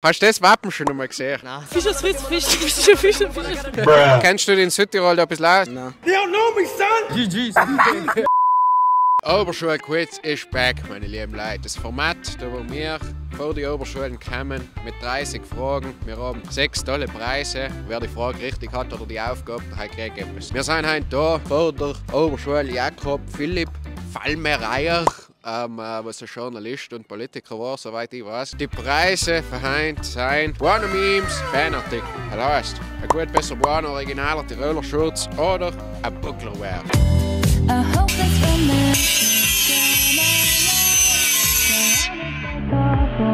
Hast du das Wappen schon einmal gesehen? Nein. Fischerswitz, Fischer. Kennst du den Südtirol da ein bisschen? Nein. Ja, no, mich son! GG's. Oberschulquiz ist back, meine lieben Leute. Das Format, da wo wir vor die Oberschulen kommen, mit 30 Fragen. Wir haben 6 tolle Preise. Wer die Frage richtig hat oder die Aufgabe, der kriegt etwas. Wir sind heute da vor der Oberschule Jakob Philipp Fallmerayer. Was ein Journalist und Politiker war, soweit ich weiß. Die Preise für heute sind Buono Memes, Fanartikel. Das heißt, ein gut besser Buono originaler Tiroler Schurz oder ein Bucklerwear.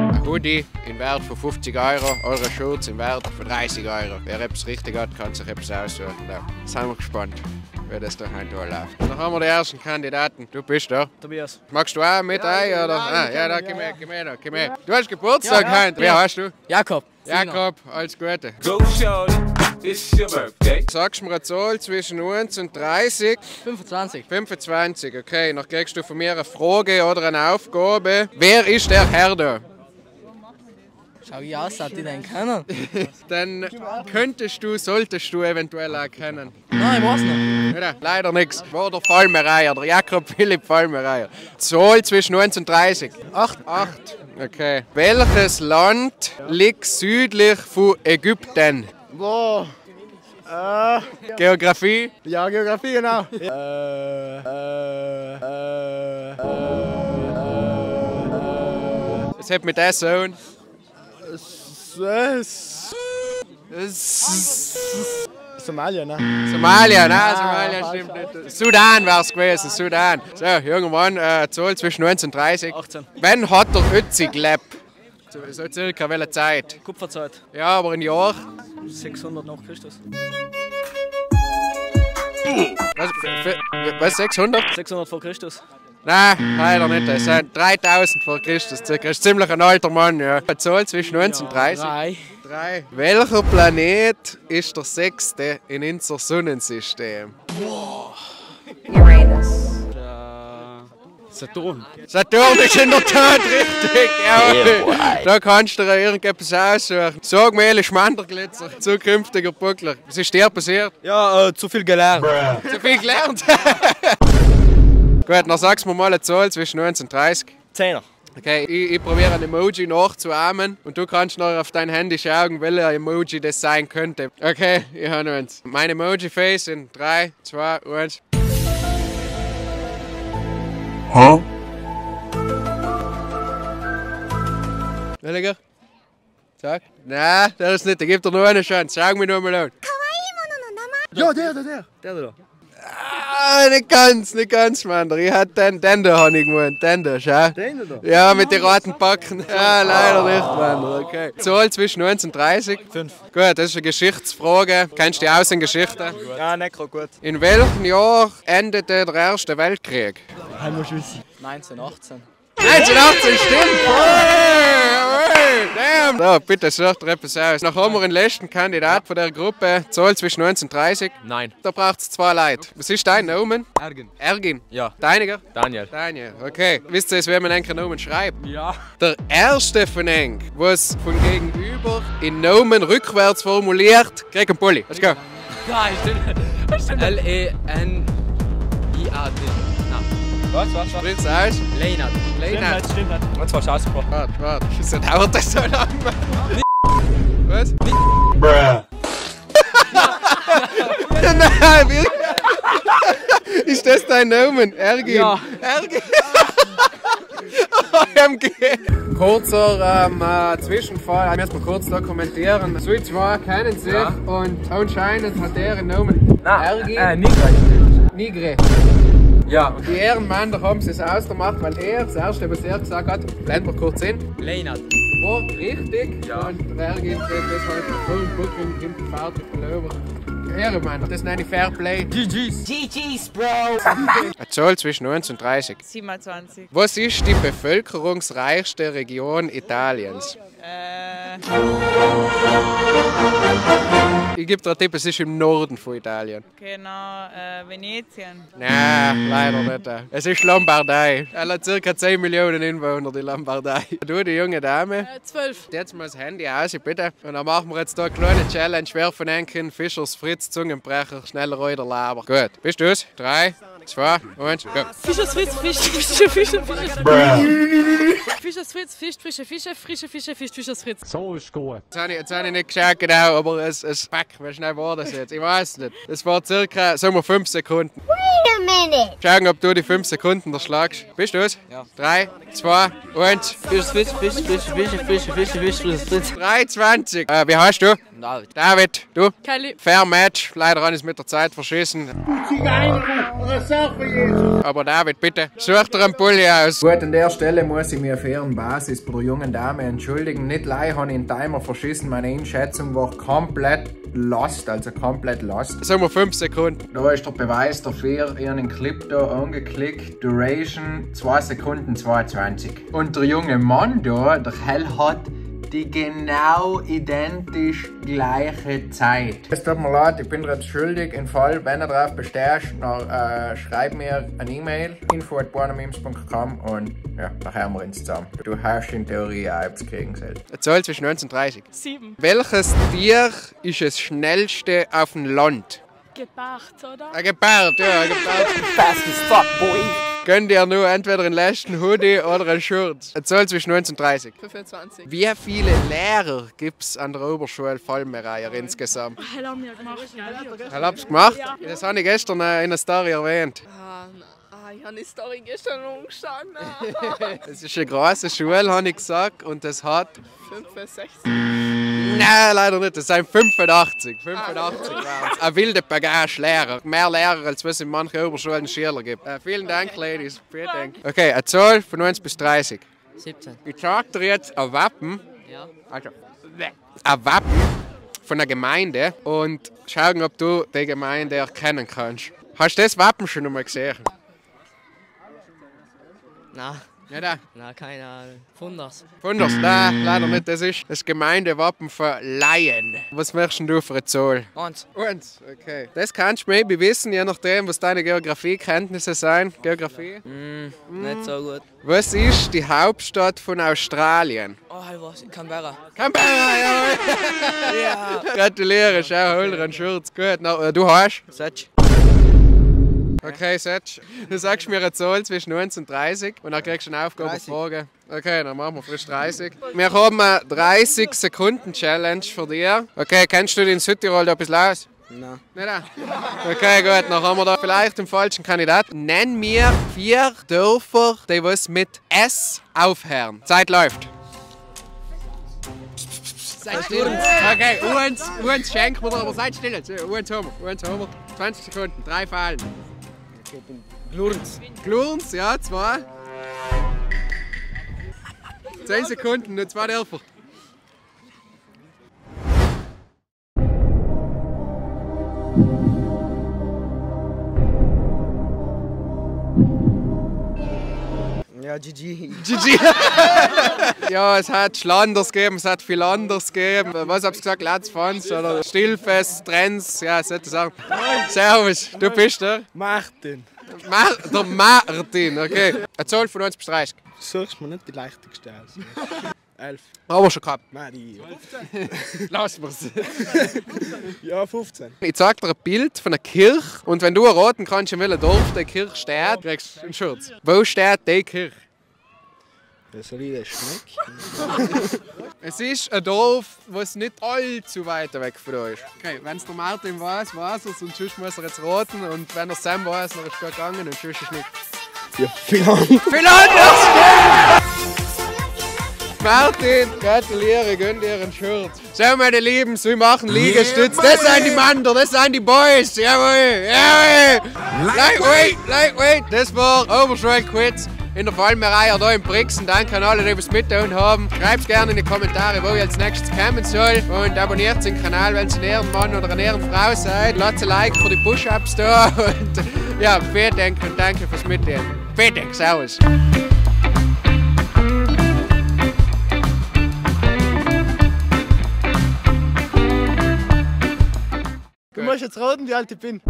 Ein Hoodie im Wert von 50 Euro, eure Schurz im Wert von 30 Euro. Wer etwas richtig hat, kann sich etwas aussuchen. Da sind wir gespannt, wer das da heute läuft. Dann haben wir die ersten Kandidaten. Du bist da. Tobias. Magst du auch mit ein? Ja, oder? Ja, komm her. Du hast Geburtstag heute. Wer hast du? Jakob. Jakob, alles Gute. Go, it's your birthday. Sagst du mir eine Zahl zwischen 1 und 30? 25. 25, okay. Noch kriegst du von mir eine Frage oder eine Aufgabe. Wer ist der Herr da? Schau ich aus, hat die den kennen. Dann könntest du, solltest du eventuell auch kennen. Nein, ich weiß nicht. Oder? Leider nichts. War der Fallmerayer, der Jakob Philipp Fallmerayer. Zahl zwischen 1 und 30? 8. 8, okay. Welches Land liegt südlich von Ägypten? Boah. Geografie? Ja, Geografie, genau. Es hat mit S und Somalia, ne? Somalia, ne? Somalia stimmt nicht. Sudan wär's gewesen, Sudan. So, junger Mann, Zoll zwischen 19 und 30. 18. Wann hat der Ötzi gelebt? So circa welche Zeit? Kupferzeit. Ja, aber ein Jahr? 600 nach Christus. Was 600? 600 vor Christus. Nein, leider nicht. Es sind 3000 vor Christus. Das ist ziemlich ein alter Mann, ja. Eine Zahl zwischen 19 und 30. 3. Welcher Planet ist der 6. in unser Sonnensystem? Boah. Uranus. Saturn. Saturn ist in der Tat richtig, jawohl. Da kannst du dir irgendetwas aussuchen. Sag mir, ist Manderglitzer, zukünftiger Buckler. Was ist dir passiert? Ja, zu viel gelernt. Bruh. Zu viel gelernt? Gut, dann sagst du mir mal eine Zahl zwischen 19 und 30. 10er. Okay, ich probiere ein Emoji nachzuahmen und du kannst noch auf dein Handy schauen, welcher Emoji das sein könnte. Okay, wir hören uns. Mein Emoji-Face in 3, 2, 1. Huh? Williger? Sag. Nein, das ist nicht. Da gibt dir nur eine Chance. Schau mich nur mal an. Ja, der. Der da. Ah, nicht ganz, Mann. Ich hatte den da, habe ich gemeint. Den da, schau. Den da? Ja, mit den roten Backen. Ja, leider nicht, Mann. Okay. Zahl zwischen 19 und 30? 5. Gut, das ist eine Geschichtsfrage. Kennst du die aus in Geschichte? Ja, nicht gerade gut. In welchem Jahr endete der Erste Weltkrieg? 1918. 1918, stimmt! Damn! So, bitte sucht dir etwas aus. Noch haben wir den letzten Kandidat von der Gruppe. Zahl zwischen 19 und 30? Nein. Da braucht es 2 Leute. Was ist dein Nomen? Ergin. Ergin? Ja. Deiniger? Daniel. Okay. Wisst ihr, wie man einen Nomen schreibt? Ja. Der erste von eng, was von gegenüber in Nomen rückwärts formuliert, kriegt einen Pulli. Let's go. Ja, stimmt. L-E-N-I-A-D. Was? Sprich's aus? Leinert. Stimmt. Und zwar Schauspruch. Warte. Wieso dauert das so lange? Was? Bruh. Nein, wirklich? Ist das dein Nomen? Ergin? Ja. Ergin? OMG! Kurzer Zwischenfall, ich muss mal kurz dokumentieren. Switch war keinen sich ja. Und anscheinend hat er einen Nomen. Ergin? Nigre. Ja. Und die Ehrenmänner haben es aus gemacht, weil er das erste, was er gesagt hat, blenden wir kurz hin. Leinert. War richtig. Ja. Und der Ergin kriegt das halt voll Buckeln, nimmt die Fahrt über. Ehrenmänner, das nenne ich Fairplay. GG's. GG's, Bro. Eine Zahl zwischen 19 und 30. 27. Was ist die bevölkerungsreichste Region Italiens? Ich gebe dir einen Tipp, es ist im Norden von Italien. Genau, Venezien. Nein, leider nicht. Es ist Lombardei. Er hat ca. 10 Millionen Einwohner, die Lombardei. Du, die junge Dame. 12. Jetzt mal das Handy aus, bitte. Und dann machen wir jetzt hier eine kleine Challenge. Wer von Enken, Fischers, Fritz, Zungenbrecher, schneller oder Laber. Gut, bist du es? 3, 2, 1, go. Fischers, Fritz, Fisch, Fische, Fische, Fische. Fischers, Fritz, Fisch, Fische, Fische, frische Fische, Fisch, Fischers, Fritz. So ist gut. Jetzt habe ich nicht geschaut genau, aber es packt. Wie schnell war das jetzt? Ich weiß nicht. Es war circa, sagen wir, 5 Sekunden. Wait a minute. Schauen, ob du die 5 Sekunden erschlagst. Bist du es? Ja. 3, 2, 1. Fischers, Fritz, Fisch, Fische, Fische, Fische, Fische, Fisch, Fischers, Fritz. 3,20. Wie heißt du? David. David, du? Kelly. Fair Match. Leider habe ich es mit der Zeit verschissen. Aber David, bitte, such dir einen Pulli aus. Gut, an der Stelle muss ich mich auf Ehrenbasis bei der jungen Dame entschuldigen. Nicht leider habe ich den Timer verschissen. Meine Einschätzung war komplett lost, also komplett lost. Sagen wir 5 Sekunden. Da ist der Beweis dafür. Ich habe den Clip da angeklickt. Duration 2 Sekunden 22. Und der junge Mann da, der Hell hat die genau identisch gleiche Zeit. Es tut mir leid, ich bin jetzt schuldig. Im Fall, wenn du darauf bestehst, dann schreib mir eine E-Mail, info@buonomemes.com, und ja, dann hören wir uns zusammen. Du hast in Theorie auch etwas kriegen sollen. Eine Zahl zwischen 19 und 30. 7. Welches Tier ist das schnellste auf dem Land? Gepard, oder? Ein Gepard, ja, ein Gepard. Fast as fuck, boy. Gönn dir nur entweder einen letzten Hoodie oder einen Shirt. Eine Zahl zwischen 19 und 30. 25. Wie viele Lehrer gibt es an der Oberschule Fallmerayer insgesamt? Heil haben wir gemacht. Heil hab's gemacht? Das habe ich gestern in einer Story erwähnt. Ah, nein. Ich habe die Story gestern umgestanden. Es ist eine große Schule, habe ich gesagt, und das hat... 65. Nein, leider nicht. Das sind 85. 85 waren es. Eine wilde Bagage Lehrer. Mehr Lehrer, als es in manchen Oberschulen Schüler gibt. Vielen Dank, Ladies. Vielen Dank. Okay, eine Zahl von 90 bis 30. 17. Ich sage dir jetzt ein Wappen. Ja. Also, ein Wappen von einer Gemeinde. Und schauen, ob du die Gemeinde erkennen kannst. Hast du das Wappen schon einmal gesehen? Nein. Ja, da. Nein, keine Ahnung. Funders. Funders, nein, leider nicht. Das ist das Gemeindewappen von Laien. Was möchtest du für eine Zahl? 1. 1, okay. Das kannst du maybe wissen, je nachdem, was deine Geografiekenntnisse sind. Geografie? Nicht so gut. Was ist die Hauptstadt von Australien? Oh, ich weiß, Canberra. Canberra, jawohl! Ja! Gratuliere, schau, hol dir einen Schurz. Gut, na, du hast? Setsch. Okay, Setsch, du sagst mir eine Zahl zwischen 19 und 30 und dann kriegst du eine Aufgabefrage. Okay, dann machen wir frisch 30. Wir haben eine 30-Sekunden-Challenge für dich. Okay, kennst du den Südtirol da ein bisschen aus? Nein. Nicht da? Okay, gut, dann haben wir da vielleicht den falschen Kandidaten. Nenn mir 4 Dörfer, die was mit S aufhören. Zeit läuft. Seid still. Okay, uns schenken wir dir, aber seid still. Uns haben wir. 20 Sekunden, 3 Fallen. Glurns. Glurns, ja, 2. 10 Sekunden, nur 2 Dörfer. Ja, GG. GG. Ja, es hat Schlanders gegeben, es hat viel anders gegeben. Was habt ihr gesagt? Let's Fans oder Stillfest, Trends, ja, solche Sachen. Servus, du bist der? Martin. Der Martin, okay. Eine Zahl von 90 bis 30. Du suchst mir nicht die leichtigste aus. 11. Aber schon gehabt. Nein, 15. Lass mir's. Ja, 15. Ich zeig dir ein Bild von einer Kirche und wenn du erraten kannst, in welchem Dorf die Kirche steht, kriegst du einen Schurz. Wo steht die Kirche? Das soll ich schmecken. Es ist ein Dorf, das nicht allzu weit weg von euch ist. Okay, wenn es der Martin weiß, weiß er es und sonst muss er jetzt raten. Und wenn er Sam weiß, dann ist er gegangen und sonst ist nicht. Ja, viel anders. Viel anders! Martin, gratuliere, gönn dir einen Shirt. So, meine Lieben, wir machen Liegestütz. Das sind die Männer, das sind die Boys. Jawohl, jawohl. Lightweight. Das war Oberschulquiz in der Fallmerayer hier in Brixen. Danke an alle, die es mitgetan haben. Schreibt gerne in die Kommentare, wo ihr als nächstes kommen soll. Und abonniert den Kanal, wenn ihr ein Ehrenmann oder eine Ehrenfrau seid. Lasst ein Like für die Push-Ups da. Und ja, vielen Dank und danke fürs Mitnehmen. Vielen Dank, servus. euch jetzt raten, wie alt ich bin.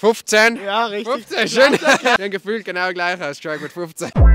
15? Ja, richtig. 15, schön. Ich bin gefühlt genau gleich als Jack mit 15.